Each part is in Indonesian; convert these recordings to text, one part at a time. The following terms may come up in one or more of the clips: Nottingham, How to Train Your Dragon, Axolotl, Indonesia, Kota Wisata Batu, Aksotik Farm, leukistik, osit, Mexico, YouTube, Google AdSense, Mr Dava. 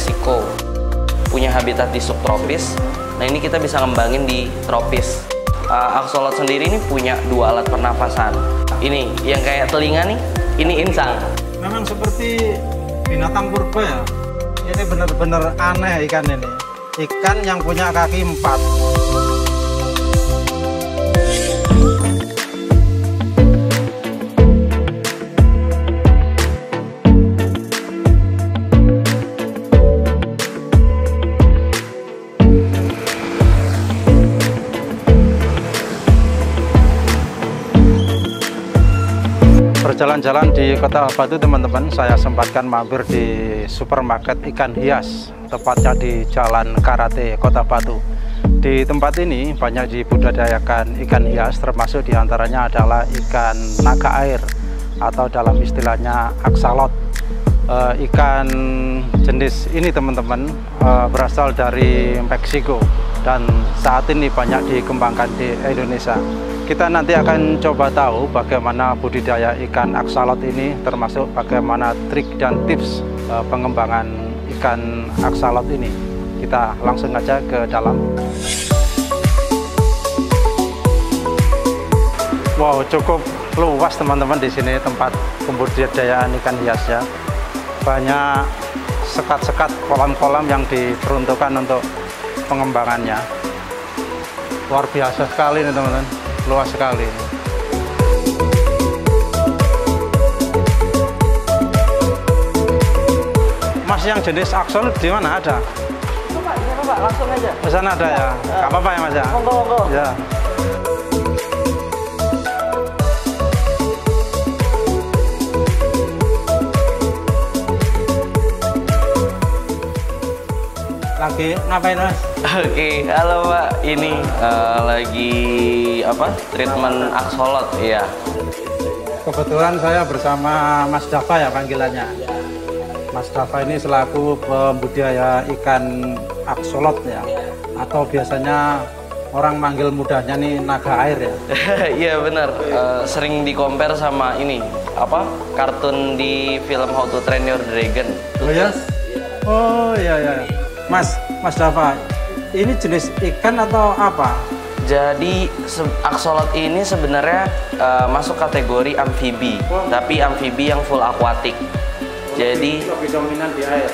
Mexico. Punya habitat di subtropis. Nah, ini kita bisa ngembangin di tropis. Axolotl sendiri ini punya dua alat pernafasan. Ini yang kayak telinga nih, ini insang. Memang seperti binatang purba ya. Ini benar-benar aneh ikan ini. Ikan yang punya kaki empat. Berjalan-jalan di Kota Batu, teman-teman, saya sempatkan mampir di supermarket ikan hias, tepatnya di Jalan Karate Kota Batu. Di tempat ini banyak dibudidayakan ikan hias, termasuk diantaranya adalah ikan naga air atau dalam istilahnya axolotl. Ikan jenis ini, teman-teman, berasal dari Meksiko dan saat ini banyak dikembangkan di Indonesia. Kita nanti akan coba tahu bagaimana budidaya ikan axolotl ini, termasuk bagaimana trik dan tips pengembangan ikan axolotl ini. Kita langsung aja ke dalam. Wow, cukup luas teman-teman di sini tempat pembudidayaan ikan hias ya. Banyak sekat-sekat, kolam-kolam yang diperuntukkan untuk pengembangannya. Luar biasa sekali nih teman-teman. Luas sekali. Mas, yang jenis axolotl di mana ada? Coba, di sana Pak, langsung aja. Di sana ada ya. Enggak apa-apa ya Mas ya. Monggo. Ya. Lagi ngapain Mas? Oke, halo Pak. Ini lagi apa? Treatment axolotl, iya. Kebetulan saya bersama Mas Dava ya panggilannya. Mas Dava ini selaku pembudidaya ikan axolotl ya. Atau biasanya orang manggil mudahnya nih naga air ya. Iya benar. Sering di-compare sama ini apa? Kartun di film How to Train Your Dragon. Oh ya? Oh iya ya. Mas Dava, ini jenis ikan atau apa? Jadi axolotl ini sebenarnya masuk kategori amfibi, tapi amfibi yang full akuatik. Jadi lebih dominan di air.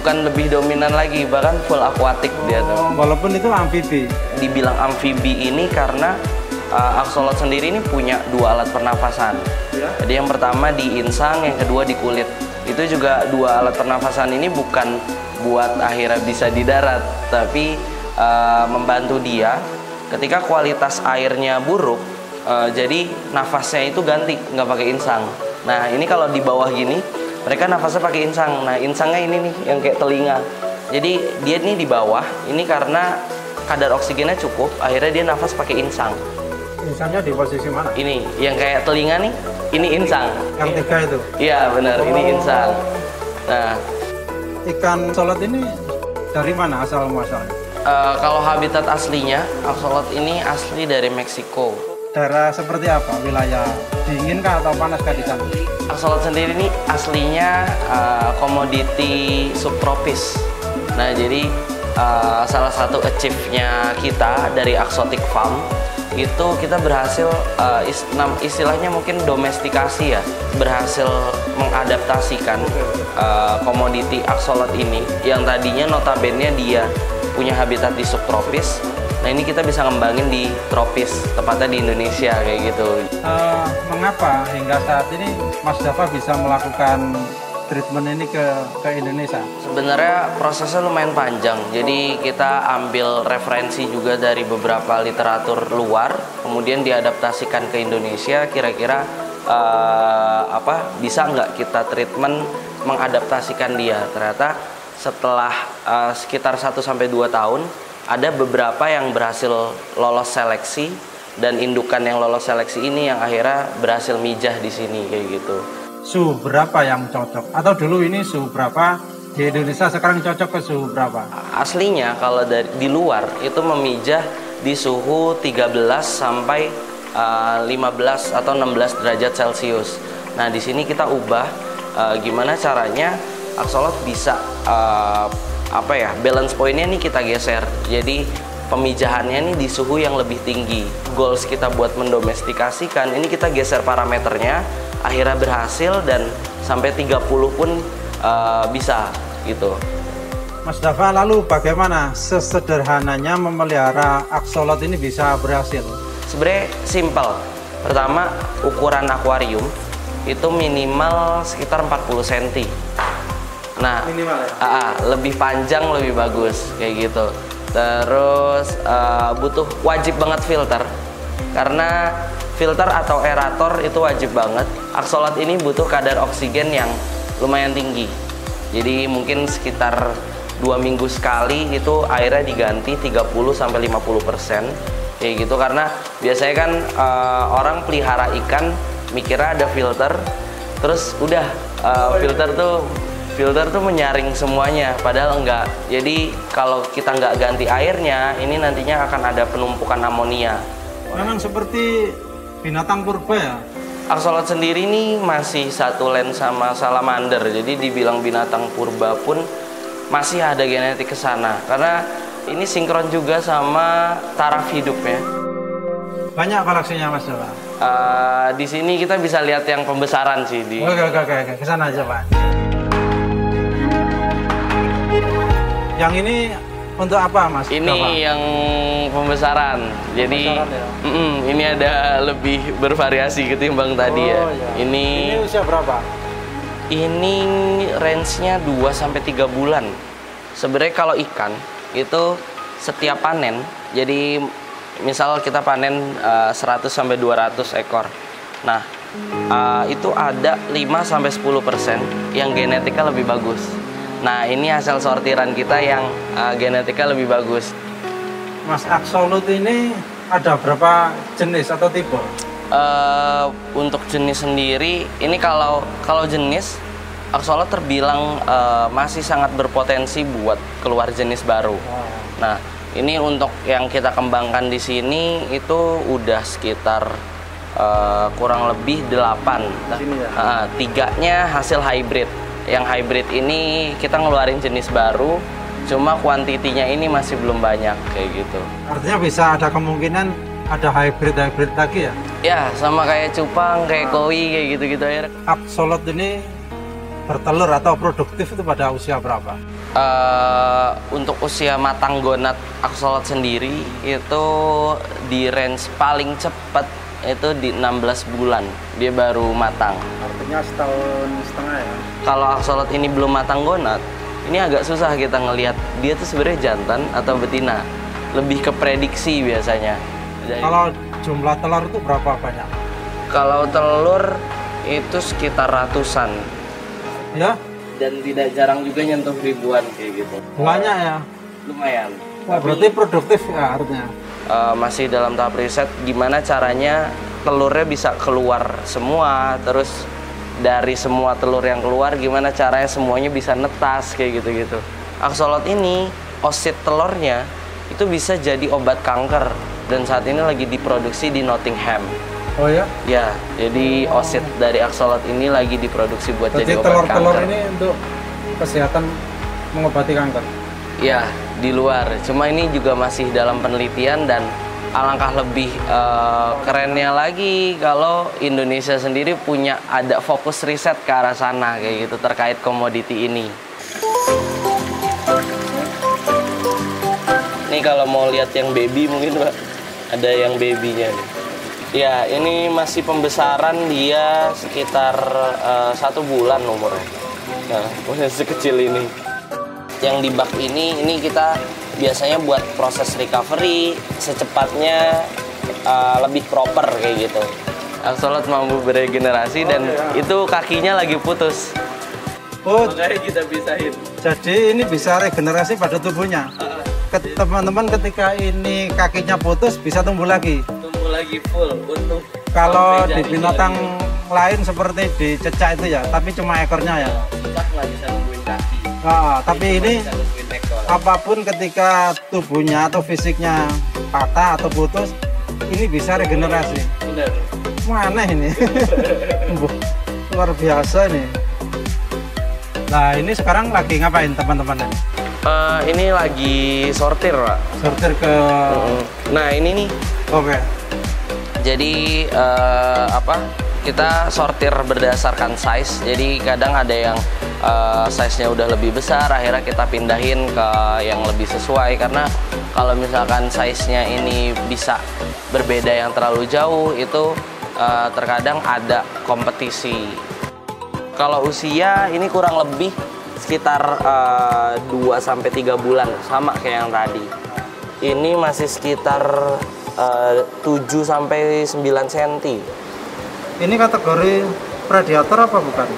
Bukan lebih dominan lagi, bahkan full akuatik dia tuh. Walaupun itu amfibi. Dibilang amfibi ini karena axolotl sendiri ini punya dua alat pernafasan. Ya. Jadi yang pertama di insang, yang kedua di kulit. Itu juga dua alat pernafasan ini bukan buat akhirnya bisa di darat, tapi membantu dia ketika kualitas airnya buruk, jadi nafasnya itu ganti, nggak pakai insang. Nah ini kalau di bawah gini, mereka nafasnya pakai insang. Nah insangnya ini nih, yang kayak telinga. Jadi dia ini di bawah, ini karena kadar oksigennya cukup, akhirnya dia nafas pakai insang. Insangnya di posisi mana? Ini, yang kayak telinga nih, ini insang. Yang tiga itu? Iya benar, ini insang. Nah, ikan axolotl ini dari mana asal muasalnya? Kalau habitat aslinya, axolotl ini asli dari Meksiko. Daerah seperti apa? Wilayah dingin kah atau panas kah di sana? Axolotl sendiri ini aslinya komoditi subtropis. Nah, jadi salah satu achieve-nya kita dari Aksotik Farm itu kita berhasil istilahnya mungkin domestikasi ya, berhasil mengadaptasikan komoditi axolotl ini yang tadinya notabene dia punya habitat di subtropis. Nah ini kita bisa ngembangin di tropis, tepatnya di Indonesia kayak gitu. Mengapa hingga saat ini Mas Dava bisa melakukan treatment ini ke Indonesia? Sebenarnya prosesnya lumayan panjang. Jadi kita ambil referensi juga dari beberapa literatur luar, kemudian diadaptasikan ke Indonesia. Kira-kira bisa nggak kita treatment mengadaptasikan dia? Ternyata setelah sekitar 1-2 tahun, ada beberapa yang berhasil lolos seleksi dan indukan yang lolos seleksi ini yang akhirnya berhasil mijah di sini kayak gitu. Suhu berapa yang cocok? Atau dulu ini suhu berapa di Indonesia, sekarang cocok ke suhu berapa? Aslinya kalau di luar itu memijah di suhu 13 sampai 15 atau 16 derajat Celcius. Nah di sini kita ubah gimana caranya Axolotl bisa balance pointnya nih kita geser. Jadi pemijahannya nih di suhu yang lebih tinggi. Goals kita buat mendomestikasikan, ini kita geser parameternya, akhirnya berhasil dan sampai 30 pun bisa gitu. Mas Dava, lalu bagaimana sesederhananya memelihara Axolotl ini bisa berhasil? Sebenarnya simpel. Pertama, ukuran akuarium itu minimal sekitar 40 cm. Nah, minimal ya? Lebih panjang lebih bagus kayak gitu. Terus wajib banget filter, karena filter atau aerator itu wajib banget. Axolotl ini butuh kadar oksigen yang lumayan tinggi. Jadi mungkin sekitar 2 minggu sekali itu airnya diganti 30–50% kayak gitu, karena biasanya kan orang pelihara ikan mikirnya ada filter, terus udah filter tuh menyaring semuanya, padahal enggak. Jadi kalau kita nggak ganti airnya, ini nantinya akan ada penumpukan amonia. Memang seperti binatang purba ya? Axolotl sendiri ini masih satu len sama salamander, jadi dibilang binatang purba pun masih ada genetik ke sana, karena ini sinkron juga sama taraf hidupnya. Banyak koleksinya Mas Dava? Di sini kita bisa lihat yang pembesaran sih. Oke, ke sana aja Pak. Yang ini untuk apa Mas? Ini Dava? Yang pembesaran. Jadi ya? Ini ada lebih bervariasi ketimbang tadi ya. Iya. Ini usia berapa? Ini range-nya 2–3 bulan. Sebenarnya kalau ikan itu setiap panen. Jadi misal kita panen 100–200 ekor. Nah, itu ada 5–10% yang genetiknya lebih bagus. Nah, ini hasil sortiran kita yang genetiknya lebih bagus. Mas, Axolotl ini ada berapa jenis atau tipe? Untuk jenis sendiri, ini kalau jenis, Axolotl terbilang masih sangat berpotensi buat keluar jenis baru. Nah, ini untuk yang kita kembangkan di sini itu udah sekitar kurang lebih 8. Tiganya hasil hybrid. Yang hybrid ini kita ngeluarin jenis baru, cuma kuantitinya ini masih belum banyak kayak gitu. Artinya bisa ada kemungkinan ada hybrid lagi ya? Ya, sama kayak cupang, kayak koi, kayak gitu-gitu ya. Axolotl ini bertelur atau produktif itu pada usia berapa? Untuk usia matang gonad Axolotl sendiri itu di range paling cepat itu di 16 bulan dia baru matang. Artinya setahun setengah ya? Kalau Axolotl ini belum matang gonad, ini agak susah kita ngelihat dia tuh sebenarnya jantan atau betina. Lebih ke prediksi biasanya. Jadi, kalau jumlah telur itu berapa banyak? Kalau telur itu sekitar ratusan. Ya? Dan tidak jarang juga nyentuh ribuan kayak gitu. Banyak ya? Lumayan. Nah, berarti produktif ya artinya? Masih dalam tahap riset gimana caranya telurnya bisa keluar semua, terus dari semua telur yang keluar gimana caranya semuanya bisa netas kayak gitu-gitu. Axolotl ini osit telurnya itu bisa jadi obat kanker dan saat ini lagi diproduksi di Nottingham. Oh ya? Ya, jadi osit dari Axolotl ini lagi diproduksi buat jadi obat kanker. Jadi telur-telur ini untuk kesehatan mengobati kanker? Ya, di luar. Cuma ini juga masih dalam penelitian dan alangkah lebih kerennya lagi kalau Indonesia sendiri ada fokus riset ke arah sana kayak gitu terkait komoditi ini. Ini kalau mau lihat yang baby mungkin Pak, ada yang babynya. Ya, ini masih pembesaran dia sekitar 1 bulan umurnya. Nah, udah sekecil ini. Yang di bak ini kita biasanya buat proses recovery secepatnya, lebih proper kayak gitu. Axolotl mampu beregenerasi itu kakinya lagi putus. Makanya kita pisahin. Jadi ini bisa regenerasi pada tubuhnya. Teman-teman ketika ini kakinya putus bisa tumbuh lagi. Tumbuh lagi full untuk. Kalau di binatang lain seperti di cecak itu ya, tapi cuma ekornya ya. Cecak nggak bisa nungguin kaki. Tapi ini apapun ketika tubuhnya atau fisiknya patah atau putus, ini bisa regenerasi. Benar. Mana ini? Luar biasa nih. Nah, ini sekarang lagi ngapain teman-teman? Ini lagi sortir, Pak. Sortir ke... Nah, ini nih. Oke. Okay. Jadi, kita sortir berdasarkan size. Jadi, kadang ada yang size-nya udah lebih besar, akhirnya kita pindahin ke yang lebih sesuai. Karena kalau misalkan size-nya ini bisa berbeda yang terlalu jauh, itu terkadang ada kompetisi. Kalau usia ini kurang lebih sekitar 2-3 bulan, sama kayak yang tadi. Ini masih sekitar 7-9 cm. Ini kategori predator apa bukan?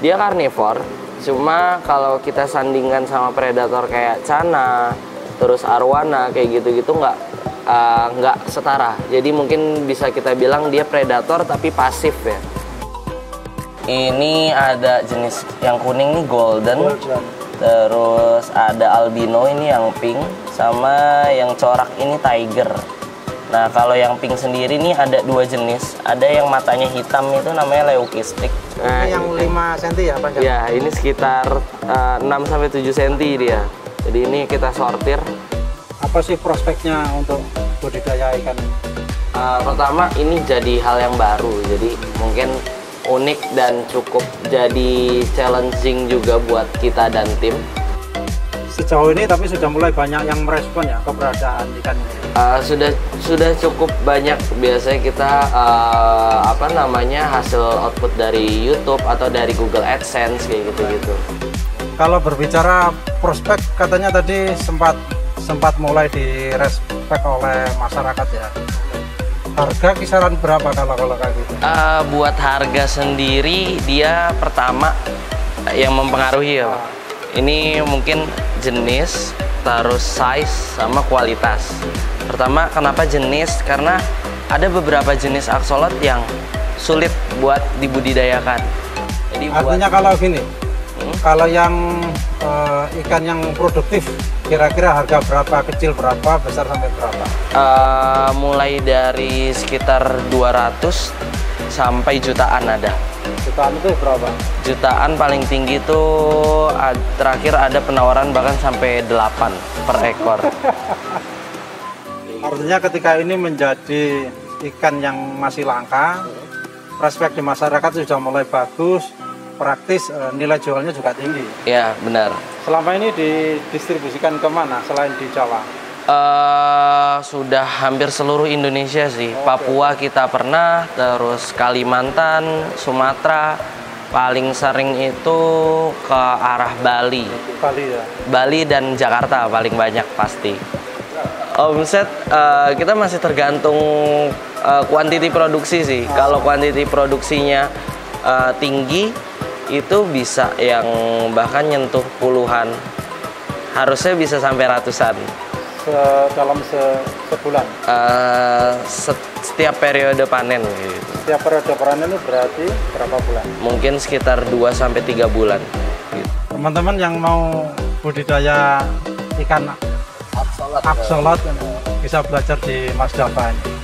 Dia karnivor, cuma kalau kita sandingkan sama predator kayak cana, terus arwana, kayak gitu-gitu nggak setara. Jadi mungkin bisa kita bilang dia predator tapi pasif ya. Ini ada jenis yang kuning nih, golden. Terus ada albino, ini yang pink, sama yang corak ini tiger. Nah, kalau yang pink sendiri nih ada dua jenis. Ada yang matanya hitam, itu namanya leukistik. Nah, yang ini 5 cm ya panjang? Ya, ini sekitar 6-7 cm dia. Jadi ini kita sortir. Apa sih prospeknya untuk budidaya ikan? Pertama, ini jadi hal yang baru, jadi mungkin unik dan cukup jadi challenging juga buat kita dan tim. Sejauh ini tapi sudah mulai banyak yang merespon ya keberadaan ikan ini. Sudah cukup banyak. Biasanya kita hasil output dari YouTube atau dari Google AdSense kayak gitu-gitu. Kalau berbicara prospek, katanya tadi sempat mulai direspek oleh masyarakat ya. Harga kisaran berapa kalau kayak gitu? Buat harga sendiri dia pertama yang mempengaruhi ya. Ini mungkin jenis, terus size, sama kualitas. Pertama kenapa jenis? Karena ada beberapa jenis axolotl yang sulit buat dibudidayakan. Jadi artinya kalau gini, kalau yang ikan yang produktif kira-kira harga berapa, kecil berapa, besar sampai berapa? Mulai dari sekitar 200 sampai jutaan ada. Jutaan itu berapa? Jutaan paling tinggi itu terakhir ada penawaran bahkan sampai 8 per ekor. Artinya ketika ini menjadi ikan yang masih langka, prospek di masyarakat sudah mulai bagus, praktis, nilai jualnya juga tinggi. Ya, benar. Selama ini didistribusikan kemana selain di Jawa? Sudah hampir seluruh Indonesia sih. Okay. Papua kita pernah, terus Kalimantan, Sumatera, paling sering itu ke arah Bali. Bali ya? Bali dan Jakarta paling banyak pasti. Omset kita masih tergantung kuantiti produksi sih. Kalau kuantiti produksinya tinggi, itu bisa yang bahkan nyentuh puluhan, harusnya bisa sampai ratusan dalam sebulan. Setiap periode panen gitu. Setiap periode panen itu berarti berapa bulan? Mungkin sekitar 2-3 bulan gitu. Teman-teman yang mau budidaya ikan axolotl bisa belajar di Mas Dava ini.